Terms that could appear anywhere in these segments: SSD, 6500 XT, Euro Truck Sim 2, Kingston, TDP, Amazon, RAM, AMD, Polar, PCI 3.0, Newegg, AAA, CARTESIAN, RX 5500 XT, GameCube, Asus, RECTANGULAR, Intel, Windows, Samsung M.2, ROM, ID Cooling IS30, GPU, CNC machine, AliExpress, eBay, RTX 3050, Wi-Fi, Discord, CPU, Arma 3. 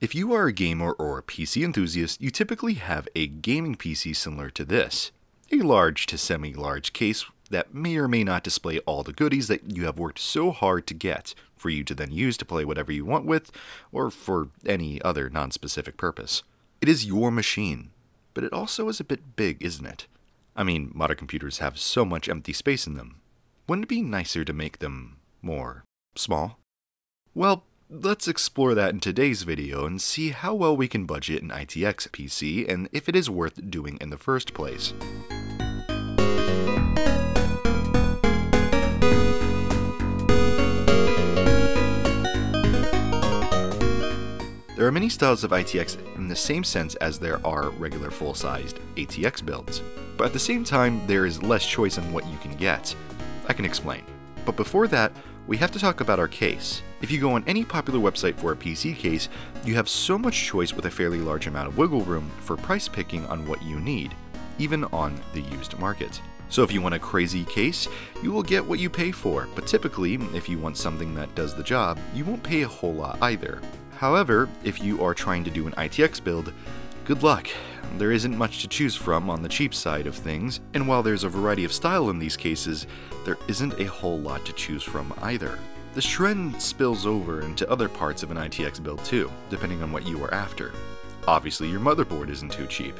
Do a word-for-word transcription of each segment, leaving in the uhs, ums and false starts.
If you are a gamer or a P C enthusiast, you typically have a gaming P C similar to this, a large to semi-large case that may or may not display all the goodies that you have worked so hard to get for you to then use to play whatever you want with, or for any other non-specific purpose. It is your machine, but it also is a bit big, isn't it? I mean, modern computers have so much empty space in them. Wouldn't it be nicer to make them more small? Well, let's explore that in today's video and see how well we can budget an I T X P C and if it is worth doing in the first place. There are many styles of I T X in the same sense as there are regular full-sized A T X builds, but at the same time there is less choice on what you can get. I can explain. But before that, we have to talk about our case. If you go on any popular website for a P C case, you have so much choice with a fairly large amount of wiggle room for price picking on what you need, even on the used market. So if you want a crazy case, you will get what you pay for, but typically, if you want something that does the job, you won't pay a whole lot either. However, if you are trying to do an I T X build, good luck. There isn't much to choose from on the cheap side of things, and while there's a variety of style in these cases, there isn't a whole lot to choose from either. This trend spills over into other parts of an I T X build too, depending on what you are after. Obviously your motherboard isn't too cheap,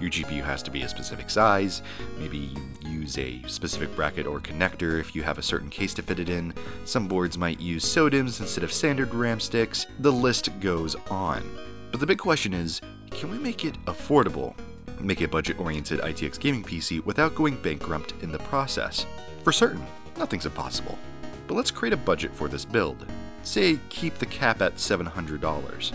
your G P U has to be a specific size, maybe you use a specific bracket or connector if you have a certain case to fit it in, some boards might use S O D I Ms instead of standard RAM sticks, the list goes on. But the big question is, can we make it affordable? Make a budget-oriented I T X gaming P C without going bankrupt in the process? For certain, nothing's impossible. But let's create a budget for this build. Say, keep the cap at seven hundred dollars.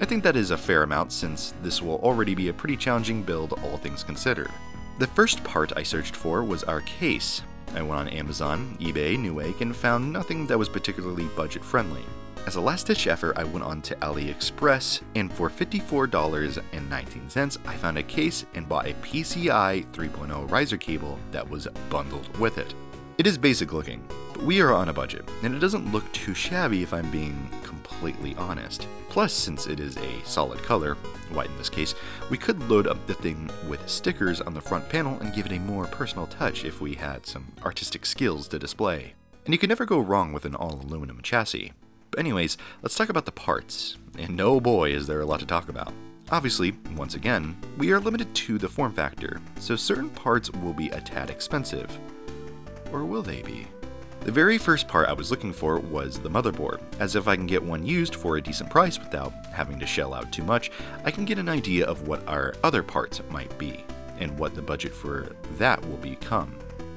I think that is a fair amount since this will already be a pretty challenging build, all things considered. The first part I searched for was our case. I went on Amazon, eBay, Newegg, and found nothing that was particularly budget-friendly. As a last-ditch effort, I went on to AliExpress, and for fifty-four dollars and nineteen cents, I found a case and bought a P C I three point oh riser cable that was bundled with it. It is basic looking, but we are on a budget, and it doesn't look too shabby if I'm being completely honest. Plus, since it is a solid color, white in this case, we could load up the thing with stickers on the front panel and give it a more personal touch if we had some artistic skills to display. And you can never go wrong with an all-aluminum chassis. But anyways, let's talk about the parts, and oh boy is there a lot to talk about. Obviously, once again, we are limited to the form factor, so certain parts will be a tad expensive. Or will they be? The very first part I was looking for was the motherboard, as if I can get one used for a decent price without having to shell out too much, I can get an idea of what our other parts might be, and what the budget for that will become.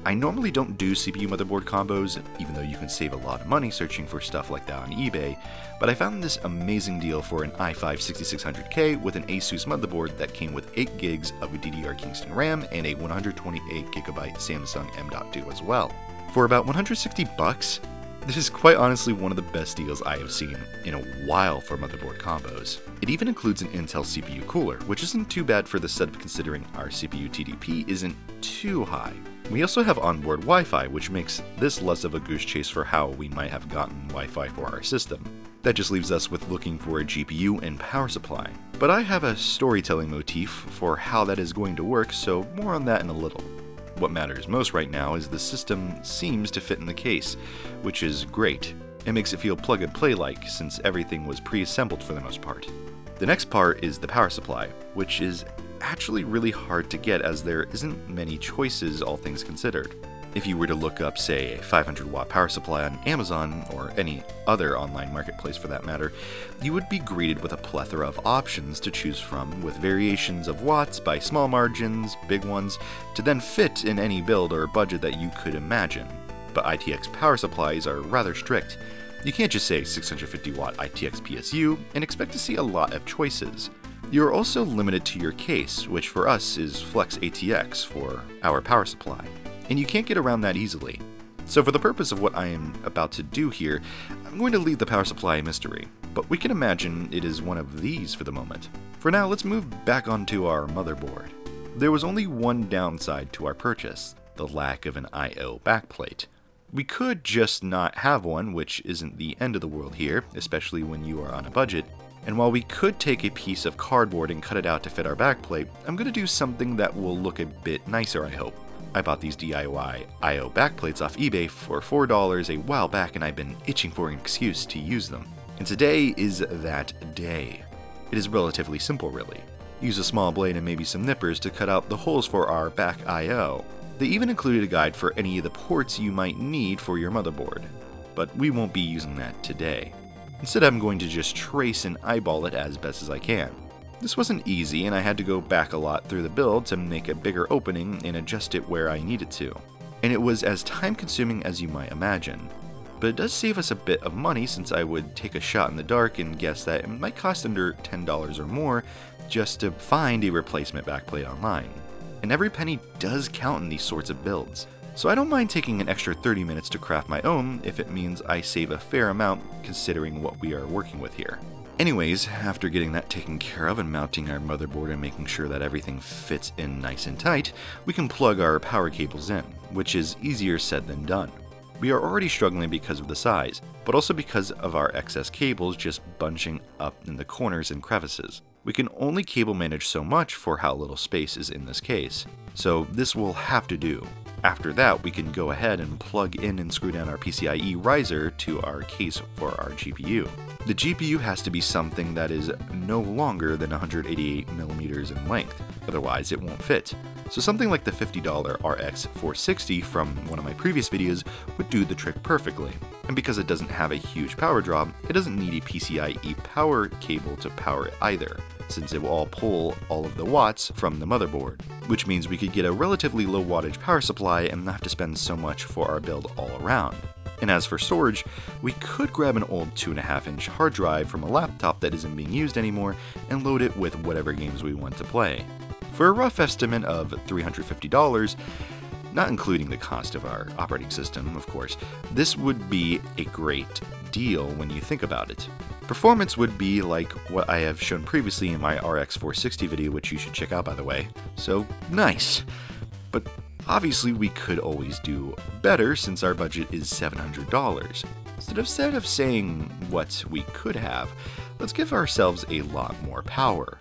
I normally don't do C P U motherboard combos, even though you can save a lot of money searching for stuff like that on eBay, but I found this amazing deal for an i five sixty-six hundred K with an Asus motherboard that came with eight gigs of D D R Kingston RAM and a one hundred twenty-eight gigabyte Samsung M dot two as well. For about one hundred sixty bucks, this is quite honestly one of the best deals I have seen in a while for motherboard combos. It even includes an Intel C P U cooler, which isn't too bad for the setup considering our C P U T D P isn't too high. We also have onboard Wi-Fi, which makes this less of a goose chase for how we might have gotten Wi-Fi for our system. That just leaves us with looking for a G P U and power supply. But I have a storytelling motif for how that is going to work, so more on that in a little. What matters most right now is the system seems to fit in the case, which is great. It makes it feel plug-and-play-like since everything was pre-assembled for the most part. The next part is the power supply, which is actually really hard to get as there isn't many choices all things considered. If you were to look up, say, a five hundred watt power supply on Amazon or any other online marketplace for that matter, you would be greeted with a plethora of options to choose from with variations of watts by small margins, big ones, to then fit in any build or budget that you could imagine. But I T X power supplies are rather strict. You can't just say six hundred fifty watt I T X P S U and expect to see a lot of choices. You're also limited to your case, which for us is Flex A T X for our power supply, and you can't get around that easily. So for the purpose of what I am about to do here, I'm going to leave the power supply a mystery, but we can imagine it is one of these for the moment. For now, let's move back onto our motherboard. There was only one downside to our purchase, the lack of an I O backplate. We could just not have one, which isn't the end of the world here, especially when you are on a budget, And while we could take a piece of cardboard and cut it out to fit our backplate, I'm going to do something that will look a bit nicer, I hope. I bought these D I Y I O backplates off eBay for four dollars a while back, and I've been itching for an excuse to use them. And today is that day. It is relatively simple, really. Use a small blade and maybe some nippers to cut out the holes for our back I O. They even included a guide for any of the ports you might need for your motherboard. But we won't be using that today. Instead, I'm going to just trace and eyeball it as best as I can. This wasn't easy, and I had to go back a lot through the build to make a bigger opening and adjust it where I needed to. And it was as time-consuming as you might imagine. But it does save us a bit of money, since I would take a shot in the dark and guess that it might cost under ten dollars or more just to find a replacement backplate online. And every penny does count in these sorts of builds. So I don't mind taking an extra thirty minutes to craft my own if it means I save a fair amount considering what we are working with here. Anyways, after getting that taken care of and mounting our motherboard and making sure that everything fits in nice and tight, we can plug our power cables in, which is easier said than done. We are already struggling because of the size, but also because of our excess cables just bunching up in the corners and crevices. We can only cable manage so much for how little space is in this case, so this will have to do. After that, we can go ahead and plug in and screw down our PCIe riser to our case for our G P U. The G P U has to be something that is no longer than one hundred eighty-eight millimeters in length, otherwise it won't fit. So something like the fifty dollar R X four sixty from one of my previous videos would do the trick perfectly. And because it doesn't have a huge power draw, it doesn't need a PCIe power cable to power it either, since it will all pull all of the watts from the motherboard, which means we could get a relatively low wattage power supply and not have to spend so much for our build all around. And as for storage, we could grab an old two and a half inch hard drive from a laptop that isn't being used anymore and load it with whatever games we want to play. For a rough estimate of three hundred fifty dollars, not including the cost of our operating system, of course, this would be a great deal when you think about it. Performance would be like what I have shown previously in my R X four sixty video, which you should check out by the way, so nice. But obviously we could always do better since our budget is seven hundred dollars. So instead of saying what we could have, let's give ourselves a lot more power.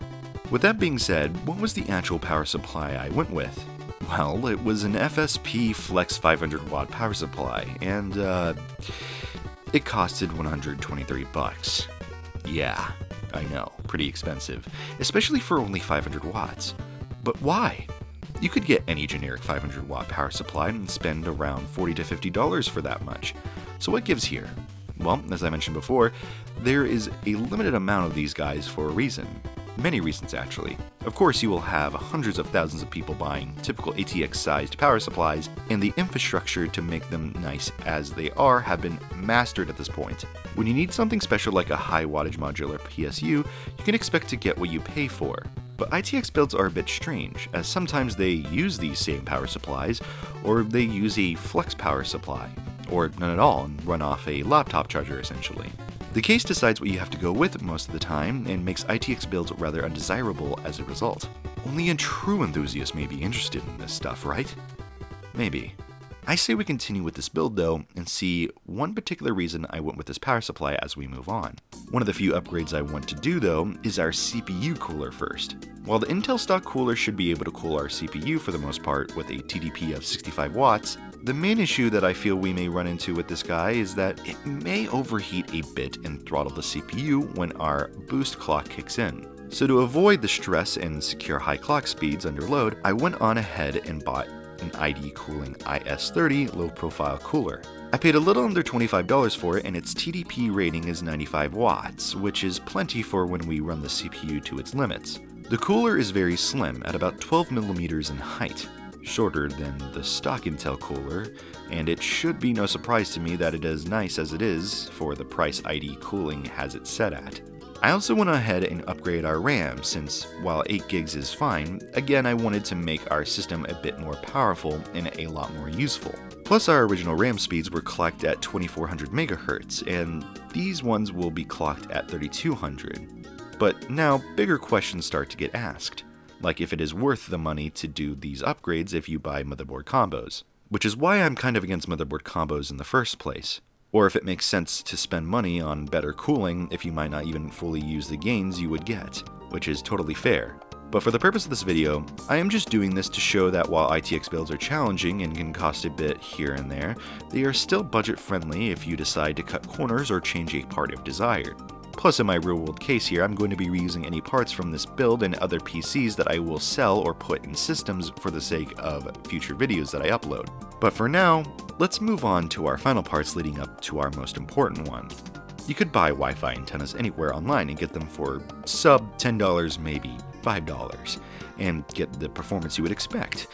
With that being said, what was the actual power supply I went with? Well, it was an F S P Flex five hundred watt power supply, and uh, it costed one hundred twenty-three bucks. Yeah, I know, pretty expensive, especially for only five hundred watts. But why? You could get any generic five hundred watt power supply and spend around forty to fifty dollars for that much. So what gives here? Well, as I mentioned before, there is a limited amount of these guys for a reason. Many reasons, actually. Of course, you will have hundreds of thousands of people buying typical A T X-sized power supplies, and the infrastructure to make them nice as they are have been mastered at this point. When you need something special like a high-wattage modular P S U, you can expect to get what you pay for. But I T X builds are a bit strange, as sometimes they use these same power supplies, or they use a flex power supply, or none at all and run off a laptop charger, essentially. The case decides what you have to go with most of the time, and makes I T X builds rather undesirable as a result. Only a true enthusiast may be interested in this stuff, right? Maybe. I say we continue with this build though, and see one particular reason I went with this power supply as we move on. One of the few upgrades I want to do though is our C P U cooler first. While the Intel stock cooler should be able to cool our C P U for the most part with a T D P of sixty-five watts, the main issue that I feel we may run into with this guy is that it may overheat a bit and throttle the C P U when our boost clock kicks in. So to avoid the stress and secure high clock speeds under load, I went on ahead and bought an I D Cooling I S thirty low profile cooler. I paid a little under twenty-five dollars for it, and its T D P rating is ninety-five watts, which is plenty for when we run the C P U to its limits. The cooler is very slim at about twelve millimeters in height, shorter than the stock Intel cooler, and it should be no surprise to me that it is nice as it is for the price I D Cooling has it set at. I also went ahead and upgraded our RAM, since while eight gigs is fine, again I wanted to make our system a bit more powerful and a lot more useful. Plus our original RAM speeds were clocked at twenty-four hundred megahertz, and these ones will be clocked at thirty-two hundred. But now bigger questions start to get asked, like if it is worth the money to do these upgrades if you buy motherboard combos, which is why I'm kind of against motherboard combos in the first place. or if it makes sense to spend money on better cooling if you might not even fully use the gains you would get, which is totally fair. But for the purpose of this video, I am just doing this to show that while I T X builds are challenging and can cost a bit here and there, they are still budget friendly if you decide to cut corners or change a part if desired. Plus, in my real world case here, I'm going to be reusing any parts from this build and other P Cs that I will sell or put in systems for the sake of future videos that I upload. But for now, let's move on to our final parts leading up to our most important one. You could buy Wi-Fi antennas anywhere online and get them for sub ten dollars, maybe five dollars, and get the performance you would expect.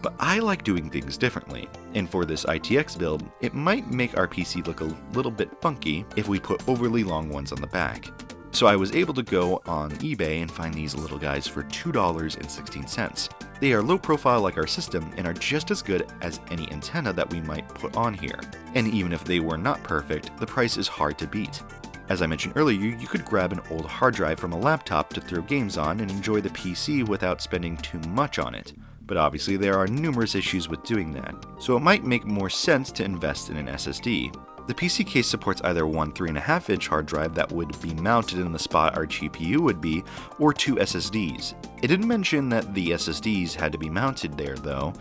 But I like doing things differently, and for this I T X build, it might make our P C look a little bit funky if we put overly long ones on the back. So I was able to go on eBay and find these little guys for two dollars and sixteen cents. They are low profile like our system and are just as good as any antenna that we might put on here. And even if they were not perfect, the price is hard to beat. As I mentioned earlier, you could grab an old hard drive from a laptop to throw games on and enjoy the P C without spending too much on it. But obviously there are numerous issues with doing that, so it might make more sense to invest in an S S D. The P C case supports either one three point five inch hard drive that would be mounted in the spot our G P U would be, or two S S Ds. It didn't mention that the S S Ds had to be mounted there though.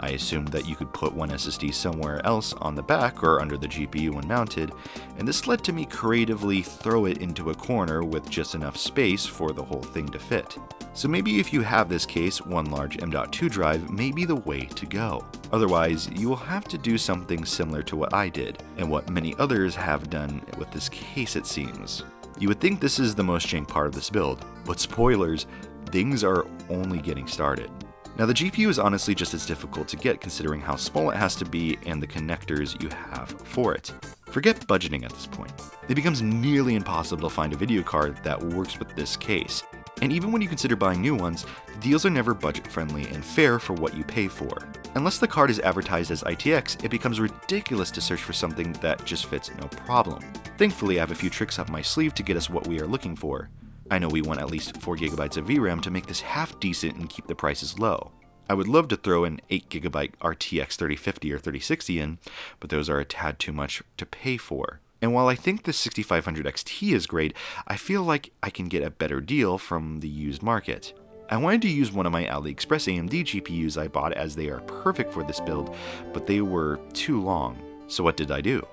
I assumed that you could put one S S D somewhere else on the back or under the G P U when mounted, and this led to me creatively throw it into a corner with just enough space for the whole thing to fit. So maybe if you have this case, one large M dot two drive may be the way to go. Otherwise, you will have to do something similar to what I did, and what many others have done with this case it seems. You would think this is the most jank part of this build, but spoilers, things are only getting started. Now the G P U is honestly just as difficult to get considering how small it has to be and the connectors you have for it. Forget budgeting at this point. It becomes nearly impossible to find a video card that works with this case. And even when you consider buying new ones, the deals are never budget-friendly and fair for what you pay for. Unless the card is advertised as I T X, it becomes ridiculous to search for something that just fits no problem. Thankfully, I have a few tricks up my sleeve to get us what we are looking for. I know we want at least four gigabytes of V RAM to make this half decent and keep the prices low. I would love to throw an eight gigabyte R T X thirty fifty or thirty sixty in, but those are a tad too much to pay for. And while I think the sixty-five hundred X T is great, I feel like I can get a better deal from the used market. I wanted to use one of my AliExpress A M D G P Us I bought as they are perfect for this build, but they were too long. So what did I do?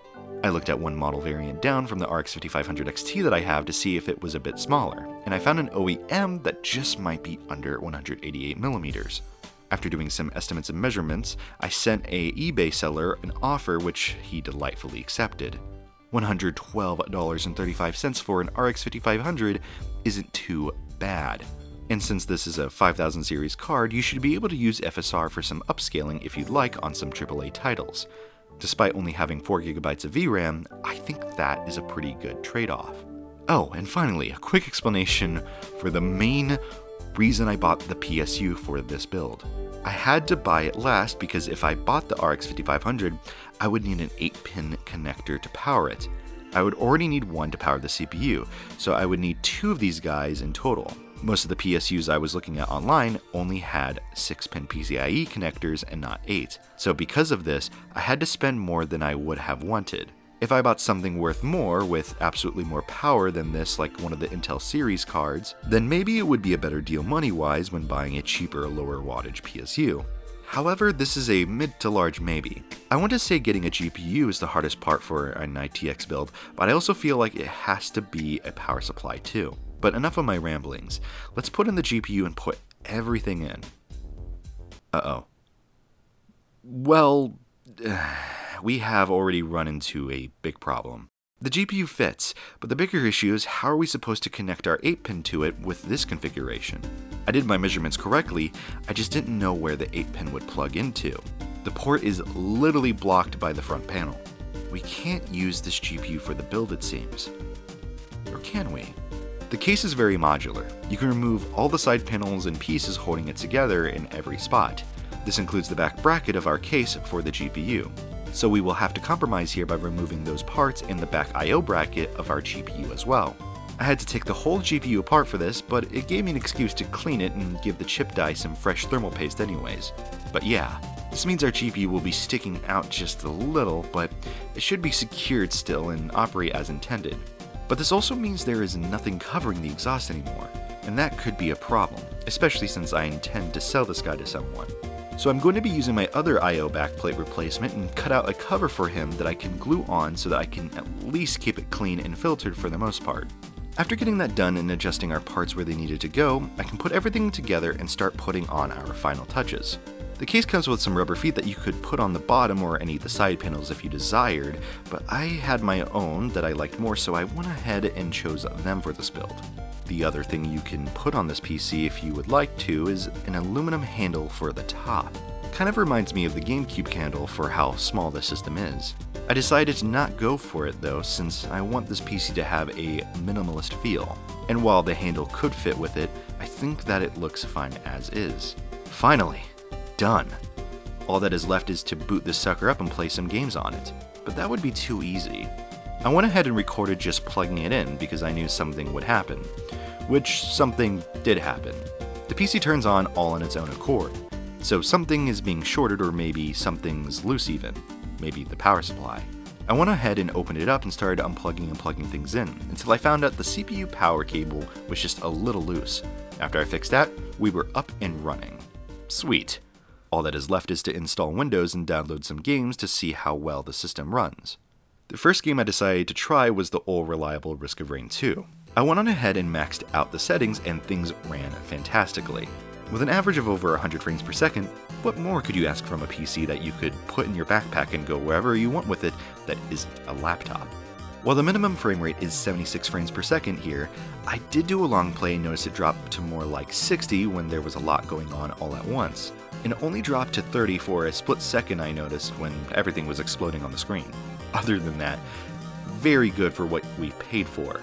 I looked at one model variant down from the R X fifty-five hundred X T that I have to see if it was a bit smaller, and I found an O E M that just might be under one hundred eighty-eight millimeters. After doing some estimates and measurements, I sent a eBay seller an offer which he delightfully accepted. one hundred twelve dollars and thirty-five cents for an R X fifty-five hundred isn't too bad. And since this is a five thousand series card, you should be able to use F S R for some upscaling if you'd like on some triple A titles. Despite only having four gigabytes of V RAM, I think that is a pretty good trade-off. Oh, and finally, a quick explanation for the main reason I bought the P S U for this build. I had to buy it last because if I bought the R X fifty-five hundred, I would need an eight pin connector to power it. I would already need one to power the C P U, so I would need two of these guys in total. Most of the P S Us I was looking at online only had six pin P C I E connectors and not eight, so because of this, I had to spend more than I would have wanted. If I bought something worth more with absolutely more power than this, like one of the Intel series cards, then maybe it would be a better deal money-wise when buying a cheaper, lower wattage P S U. However, this is a mid to large maybe. I want to say getting a G P U is the hardest part for an I T X build, but I also feel like it has to be a power supply too. But enough of my ramblings. Let's put in the G P U and put everything in. Uh-oh. Well... we have already run into a big problem. The G P U fits, but the bigger issue is how are we supposed to connect our eight pin to it with this configuration? I did my measurements correctly, I just didn't know where the eight pin would plug into. The port is literally blocked by the front panel. We can't use this G P U for the build it seems. Or can we? The case is very modular. You can remove all the side panels and pieces holding it together in every spot. This includes the back bracket of our case for the G P U. So we will have to compromise here by removing those parts and the back I O bracket of our G P U as well. I had to take the whole G P U apart for this, but it gave me an excuse to clean it and give the chip die some fresh thermal paste anyways. But yeah, this means our G P U will be sticking out just a little, but it should be secured still and operate as intended. But this also means there is nothing covering the exhaust anymore, and that could be a problem, especially since I intend to sell this guy to someone. So I'm going to be using my other I O backplate replacement and cut out a cover for him that I can glue on so that I can at least keep it clean and filtered for the most part. After getting that done and adjusting our parts where they needed to go, I can put everything together and start putting on our final touches. The case comes with some rubber feet that you could put on the bottom or any of the side panels if you desired, but I had my own that I liked more, so I went ahead and chose them for this build. The other thing you can put on this P C if you would like to is an aluminum handle for the top. Kind of reminds me of the GameCube handle for how small the system is. I decided to not go for it though, since I want this P C to have a minimalist feel. And while the handle could fit with it, I think that it looks fine as is. Finally, done. All that is left is to boot this sucker up and play some games on it, but that would be too easy. I went ahead and recorded just plugging it in because I knew something would happen, which something did happen. The P C turns on all on its own accord, so something is being shorted or maybe something's loose even, maybe the power supply. I went ahead and opened it up and started unplugging and plugging things in until I found out the C P U power cable was just a little loose. After I fixed that, we were up and running. Sweet. All that is left is to install Windows and download some games to see how well the system runs. The first game I decided to try was the old reliable Risk of Rain two. I went on ahead and maxed out the settings and things ran fantastically, with an average of over one hundred frames per second. What more could you ask from a P C that you could put in your backpack and go wherever you want with it that isn't a laptop? While the minimum frame rate is seventy-six frames per second here, I did do a long play and noticed it dropped to more like sixty when there was a lot going on all at once, and only dropped to thirty for a split second I noticed when everything was exploding on the screen. Other than that, very good for what we paid for.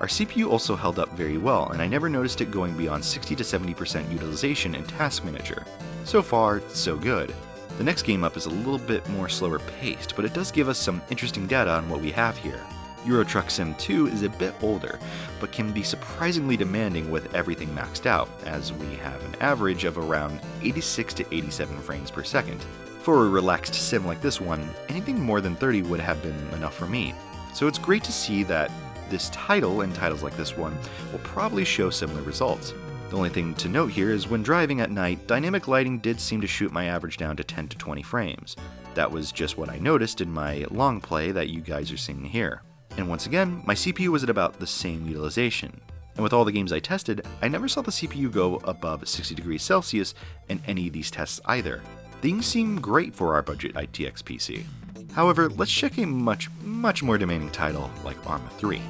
Our C P U also held up very well, and I never noticed it going beyond sixty to seventy percent utilization in Task Manager. So far, so good. The next game up is a little bit more slower paced, but it does give us some interesting data on what we have here. Euro Truck Sim two is a bit older, but can be surprisingly demanding with everything maxed out, as we have an average of around eighty-six to eighty-seven frames per second. For a relaxed sim like this one, anything more than thirty would have been enough for me. So it's great to see that this title and titles like this one will probably show similar results. The only thing to note here is when driving at night, dynamic lighting did seem to shoot my average down to ten to twenty frames. That was just what I noticed in my long play that you guys are seeing here. And once again, my C P U was at about the same utilization. And with all the games I tested, I never saw the C P U go above sixty degrees Celsius in any of these tests either. Things seem great for our budget I T X P C. However, let's check a much, much more demanding title like Arma three.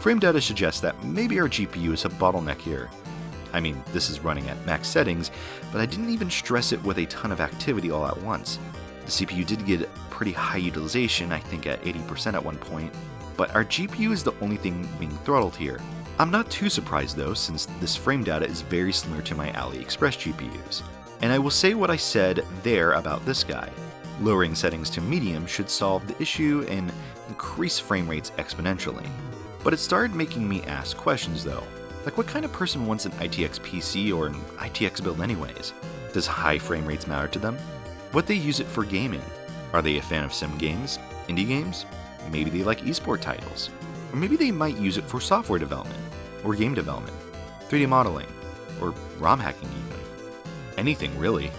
Frame data suggests that maybe our G P U is a bottleneck here. I mean, this is running at max settings, but I didn't even stress it with a ton of activity all at once. The C P U did get pretty high utilization, I think at eighty percent at one point, but our G P U is the only thing being throttled here. I'm not too surprised though, since this frame data is very similar to my AliExpress G P Us. And I will say what I said there about this guy. Lowering settings to medium should solve the issue and increase frame rates exponentially. But it started making me ask questions though. Like, what kind of person wants an I T X P C or an I T X build anyways? Does high frame rates matter to them? What they use it for gaming? Are they a fan of sim games? Indie games? Maybe they like esport titles. Or maybe they might use it for software development, or game development, three D modeling, or ROM hacking even. Anything really.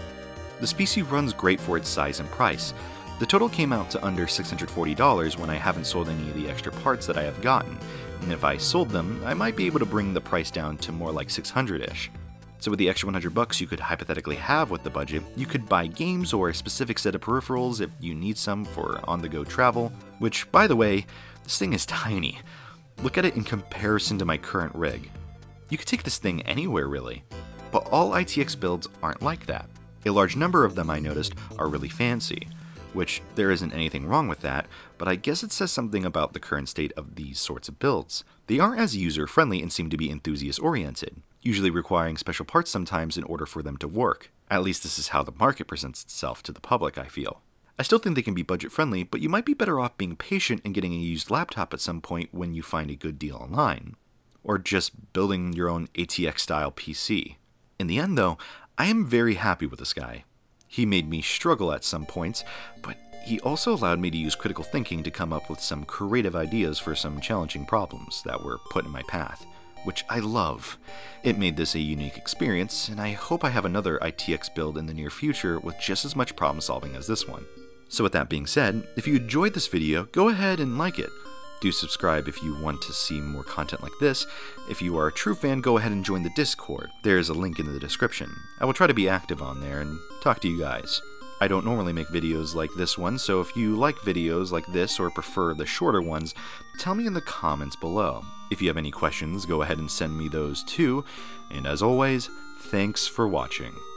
This P C runs great for its size and price. The total came out to under six hundred forty dollars when I haven't sold any of the extra parts that I have gotten, and if I sold them, I might be able to bring the price down to more like six hundred-ish. So with the extra one hundred bucks you could hypothetically have with the budget, you could buy games or a specific set of peripherals if you need some for on-the-go travel, which, by the way, this thing is tiny. Look at it in comparison to my current rig. You could take this thing anywhere, really. But all I T X builds aren't like that. A large number of them, I noticed, are really fancy, which there isn't anything wrong with that, but I guess it says something about the current state of these sorts of builds. They aren't as user-friendly and seem to be enthusiast-oriented, usually requiring special parts sometimes in order for them to work. At least this is how the market presents itself to the public, I feel. I still think they can be budget-friendly, but you might be better off being patient and getting a used laptop at some point when you find a good deal online. or just building your own A T X-style P C. In the end though, I am very happy with this guy. He made me struggle at some points, but he also allowed me to use critical thinking to come up with some creative ideas for some challenging problems that were put in my path, which I love. It made this a unique experience, and I hope I have another I T X build in the near future with just as much problem solving as this one. So with that being said, if you enjoyed this video, go ahead and like it. Do subscribe if you want to see more content like this. If you are a true fan, go ahead and join the Discord. There is a link in the description. I will try to be active on there and talk to you guys. I don't normally make videos like this one, so if you like videos like this or prefer the shorter ones, tell me in the comments below. If you have any questions, go ahead and send me those too. And as always, thanks for watching.